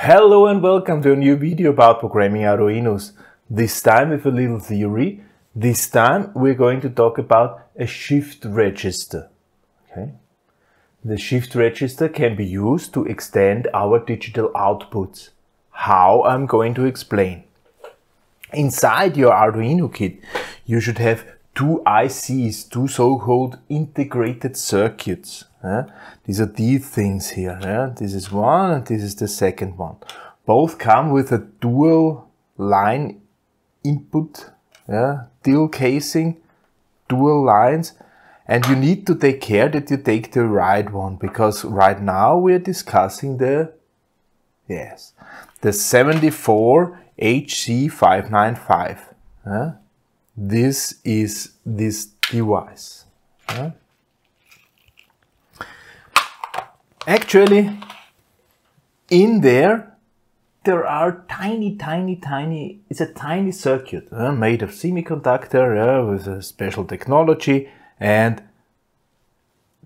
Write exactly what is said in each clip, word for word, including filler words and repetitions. Hello and welcome to a new video about programming Arduinos. This time with a little theory. This time we're going to talk about a shift register. Okay? The shift register can be used to extend our digital outputs. How, I'm going to explain. Inside your Arduino kit you should have two I Cs, two so-called integrated circuits. Yeah? These are these things here. Yeah? This is one and this is the second one. Both come with a dual line input, yeah? Dual casing, dual lines, and you need to take care that you take the right one, because right now we're discussing the, yes, the seventy-four H C five ninety-five. Yeah? This is this device. Yeah? Actually, in there, there are tiny, tiny, tiny, it's a tiny circuit uh, made of semiconductor uh, with a special technology, and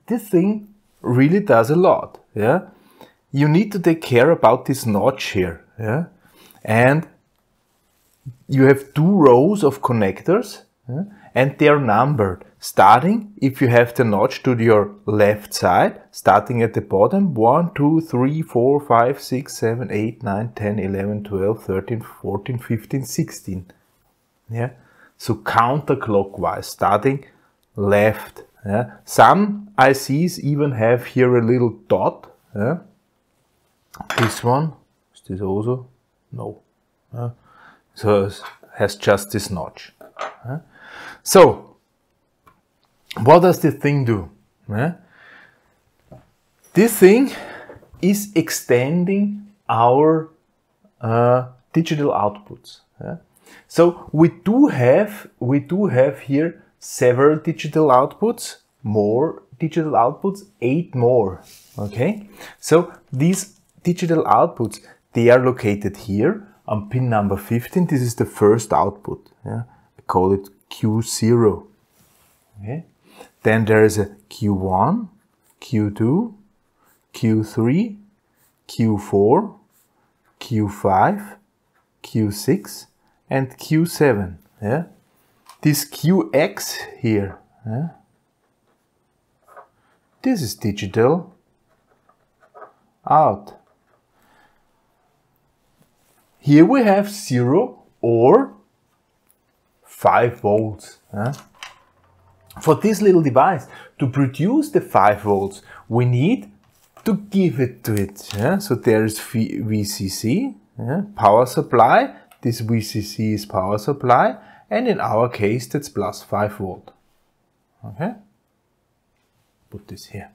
this thing really does a lot. Yeah? You need to take care about this notch here. Yeah? And you have two rows of connectors, yeah? And they are numbered. Starting, if you have the notch to your left side, starting at the bottom, one, two, three, four, five, six, seven, eight, nine, ten, eleven, twelve, thirteen, fourteen, fifteen, sixteen. Yeah? So counterclockwise, starting left. Yeah? Some I Cs even have here a little dot. Yeah? This one, is this also? No. Yeah? So it has just this notch. Yeah? So, what does this thing do? Yeah? This thing is extending our uh, digital outputs. Yeah? So we do have we do have here several digital outputs, more digital outputs, eight more. Okay. So these digital outputs, they are located here on pin number fifteen. This is the first output. Yeah? I call it Q zero. Okay. Then there is a Q one, Q two, Q three, Q four, Q five, Q six and Q seven. Yeah? This Qx here, yeah? This is digital out. Here we have zero or five volts. Yeah? For this little device to produce the five volts, we need to give it to it. Yeah? So there is V C C, yeah? Power supply, this V C C is power supply, and in our case that's plus five volt. Okay? Put this here.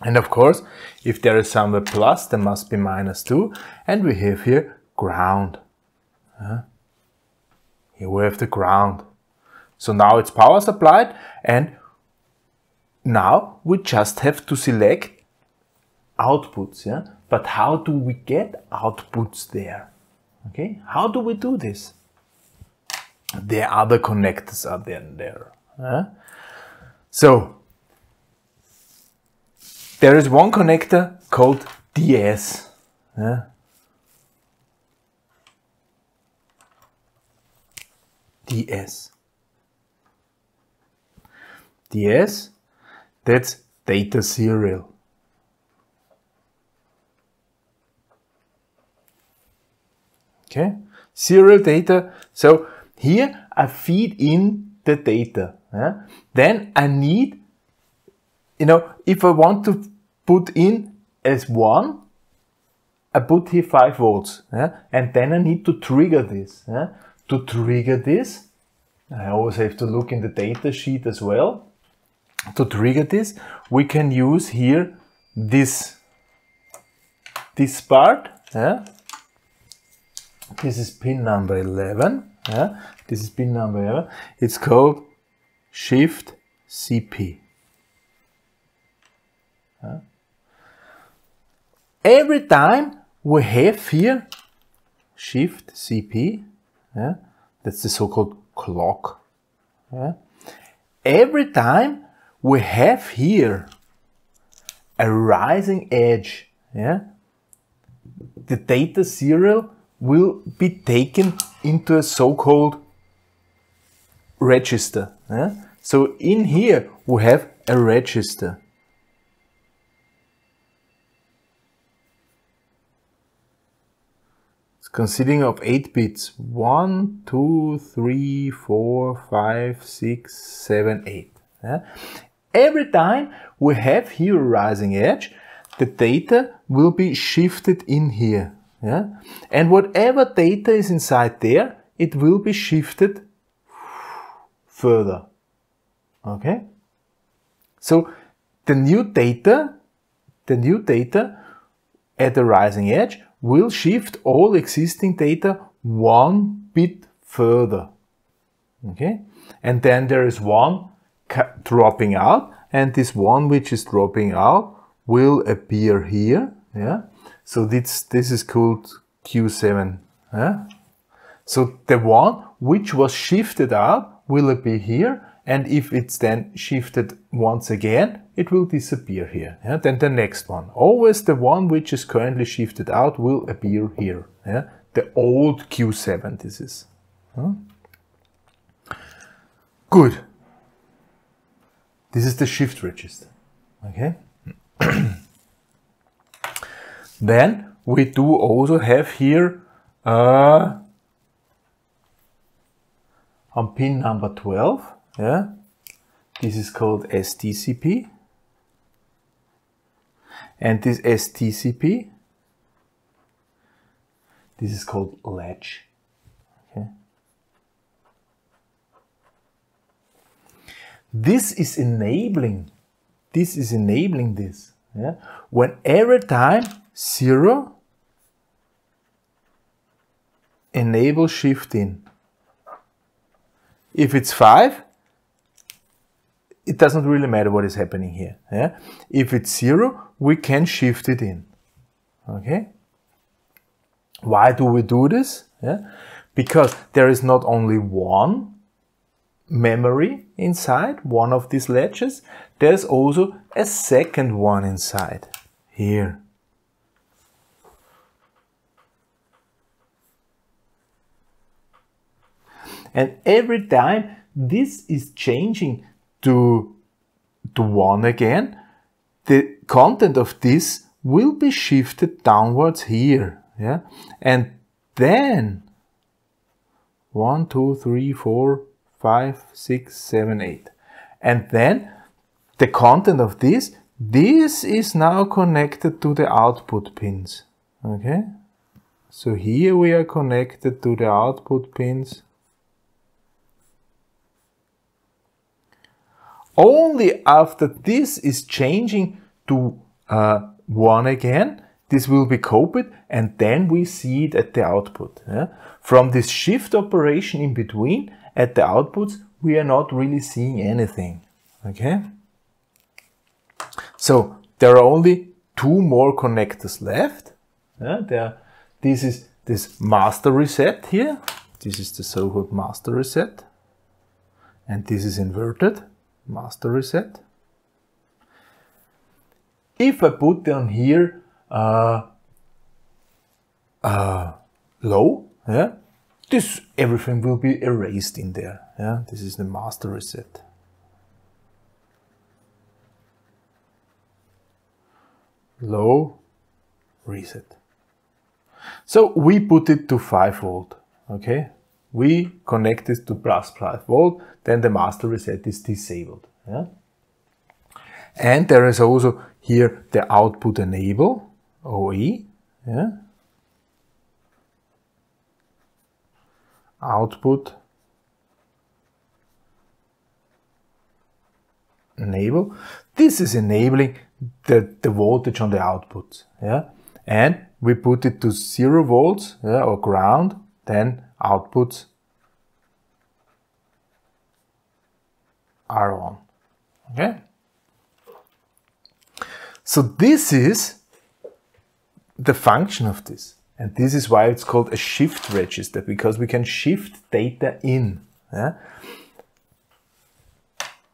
And of course, if there is somewhere plus, there must be minus two, and we have here ground. Yeah? Here we have the ground. So now it's power supplied, and now we just have to select outputs. Yeah? But how do we get outputs there? Okay? How do we do this? The other connectors are then there. Yeah? So there is one connector called D S. Yeah? D S. D S, that's data serial. Okay, serial data. So here I feed in the data. Yeah? Then I need, you know, if I want to put in as one, I put here five volts. Yeah? And then I need to trigger this. Yeah? To trigger this, I always have to look in the data sheet as well. To trigger this, we can use here this, this part. Yeah? This is pin number eleven. Yeah? This is pin number eleven. It's called shift C P. Yeah? Every time we have here shift C P, yeah? That's the so-called clock. Yeah? Every time we have here a rising edge, yeah? the data serial will be taken into a so-called register. Yeah? So in here we have a register. It's consisting of eight bits. one, two, three, four, five, six, seven, eight. Yeah? Every time we have here a rising edge, the data will be shifted in here. Yeah? And whatever data is inside there, it will be shifted further. Okay? So the new data, the new data at the rising edge will shift all existing data one bit further. Okay? And then there is one dropping out, and this one which is dropping out will appear here. Yeah? So this, this is called Q seven. Yeah? So the one which was shifted out will appear here, and if it's then shifted once again, it will disappear here. Yeah? Then the next one. Always the one which is currently shifted out will appear here. Yeah? The old Q seven this is. Huh? Good. This is the shift register. Okay. Then we do also have here uh, on pin number twelve, yeah, this is called S T C P, and this S T C P, this is called latch. Okay. This is enabling, this is enabling this, yeah, when every time zero, enable shift in. If it's five, it doesn't really matter what is happening here. Yeah? If it's zero, we can shift it in. Okay? Why do we do this? Yeah? Because there is not only one memory inside, one of these latches, there's also a second one inside here. And every time this is changing to, to one again, the content of this will be shifted downwards here. Yeah? And then one, two, three, four, five, six, seven, eight. And then the content of this, this is now connected to the output pins. Okay? So here we are connected to the output pins. Only after this is changing to uh, one again, this will be copied, and then we see it at the output. Yeah? From this shift operation in between, at the outputs, we are not really seeing anything. Okay? So there are only two more connectors left. Yeah? There, this is this master reset here. This is the so-called master reset. And this is inverted. Master reset. If I put down here uh, uh, low, yeah, this everything will be erased in there. Yeah, this is the master reset. Low reset. So we put it to five volt. Okay. We connect this to plus five volt, then the master reset is disabled. Yeah? And there is also here the output enable, O E. Yeah? Output enable. This is enabling the, the voltage on the outputs. Yeah? And we put it to zero volts, yeah, or ground, then outputs are on. Okay? So this is the function of this. And this is why it's called a shift register, because we can shift data in. Yeah?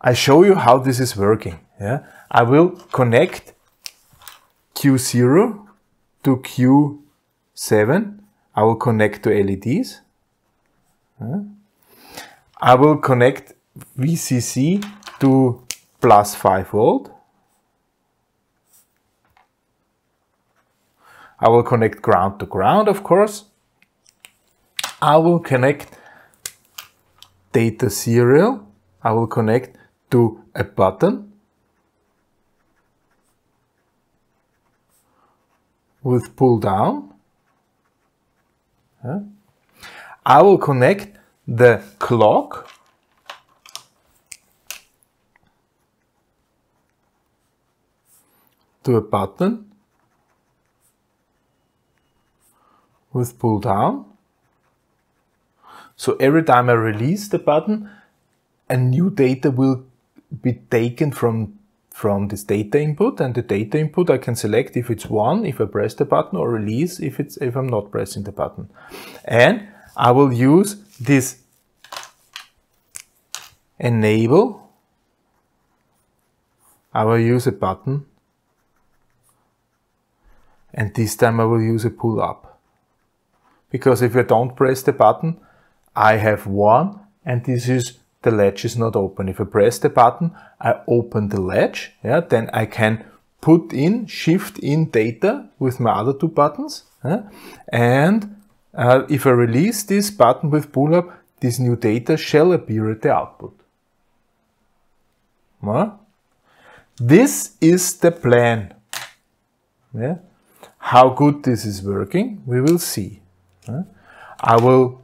I show you how this is working. Yeah? I will connect Q zero to Q seven, I will connect to L E Ds. I will connect V C C to plus five volt. I will connect ground to ground, of course. I will connect data serial. I will connect to a button with pull down. I will connect the clock to a button with pull down. So every time I release the button, a new data will be taken from, from this data input, and the data input I can select if it's one, if I press the button, or release if, it's, if I'm not pressing the button. And I will use this enable, I will use a button, and this time I will use a pull up. Because if I don't press the button, I have one, and this is the latch is not open. If I press the button, I open the latch, yeah, then I can put in, shift in data with my other two buttons, yeah, and uh, if I release this button with pull up, this new data shall appear at the output. Yeah. This is the plan. Yeah. How good this is working, we will see. Yeah. I will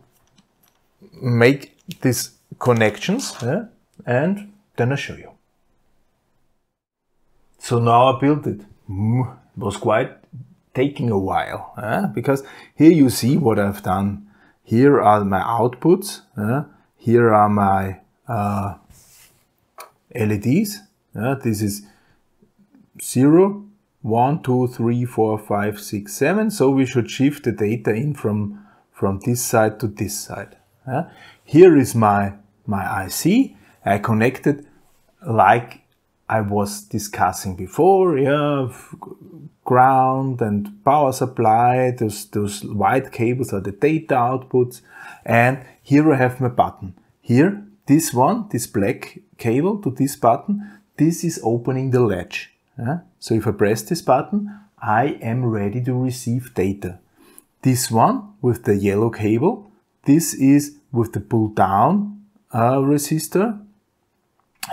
make these connections, yeah, and then I'll show you. So now I built it. It was quite taking a while, yeah, because here you see what I've done. Here are my outputs, yeah, here are my uh, L E Ds. Yeah, this is zero, one, two, three, four, five, six, seven. So we should shift the data in from, from this side to this side. Uh, here is my, my I C. I connected like I was discussing before, yeah, ground and power supply, those, those white cables are the data outputs, and here I have my button. Here, this one, this black cable to this button, this is opening the latch. Uh, so if I press this button, I am ready to receive data. This one with the yellow cable, this is with the pull down uh, resistor.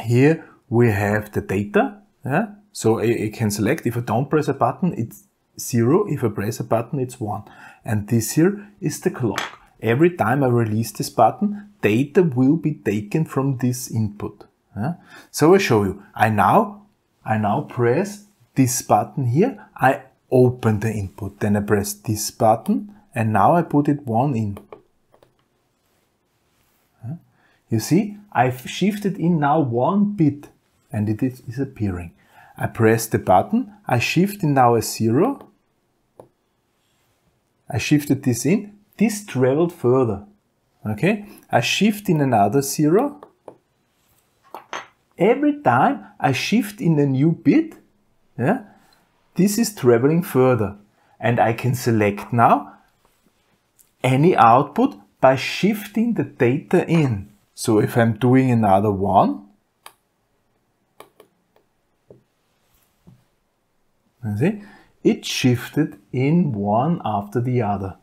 Here we have the data. Yeah? So I, I can select, if I don't press a button, it's zero. If I press a button, it's one. And this here is the clock. Every time I release this button, data will be taken from this input. Yeah? So I show you. I now, I now press this button here. I open the input. Then I press this button, and now I put it one in. You see, I've shifted in now one bit, and it is, is appearing. I press the button, I shift in now a zero. I shifted this in, this traveled further. Okay, I shift in another zero. Every time I shift in a new bit, yeah, this is traveling further. And I can select now any output by shifting the data in. So if I'm doing another one, you see, it shifted in one after the other.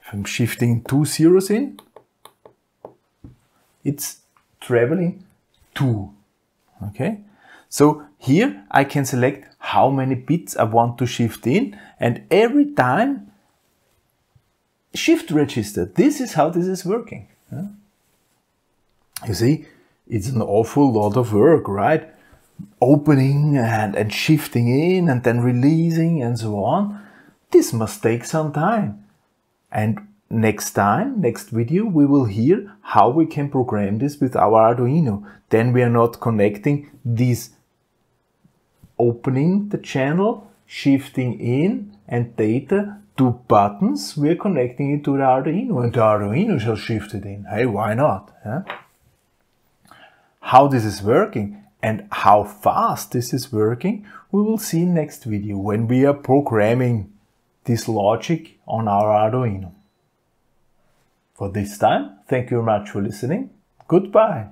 If I'm shifting two zeros in, it's traveling two. Okay? So here I can select how many bits I want to shift in, and every time shift register. This is how this is working. Yeah? You see, it's an awful lot of work, right? Opening and, and shifting in and then releasing and so on. This must take some time. And next time, next video, we will hear how we can program this with our Arduino. Then we are not connecting these, opening the channel, shifting in and data, two buttons, we are connecting it to the Arduino, and the Arduino shall shift it in. Hey, why not? Yeah? How this is working And how fast this is working, we will see in next video when we are programming this logic on our Arduino. For this time, thank you very much for listening. Goodbye.